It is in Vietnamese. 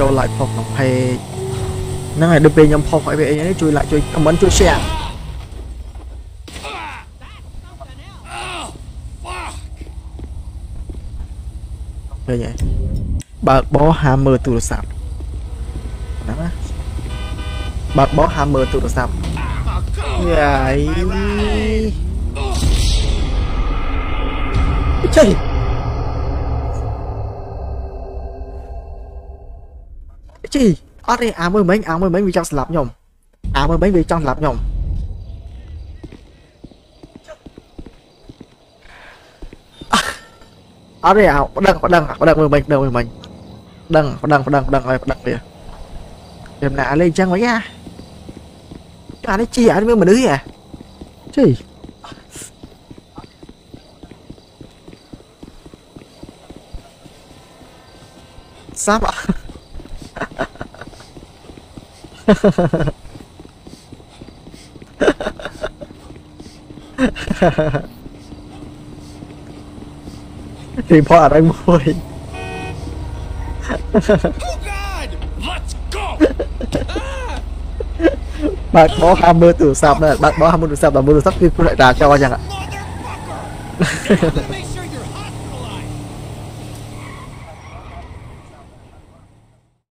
ចូល like ផងក្នុង page ហ្នឹងហើយដល់ពេលខ្ញុំផុសឲ្យ like ជួយ comment ជួយ share បើកបោហាមើលទូរស័ព្ទ Vậy chơi chị ở đây à mới mấy vì trong lạp nhom ở đây à đang em nã lên trang vậy nha. À đấy chi à mới mà đứa à chi sắp ạ thì phó ở đây mua đi. Bạn bó hammer từ sạp này, bạn bó hammer từ sạp là mua được sắp khi lại ra cho anh ạ.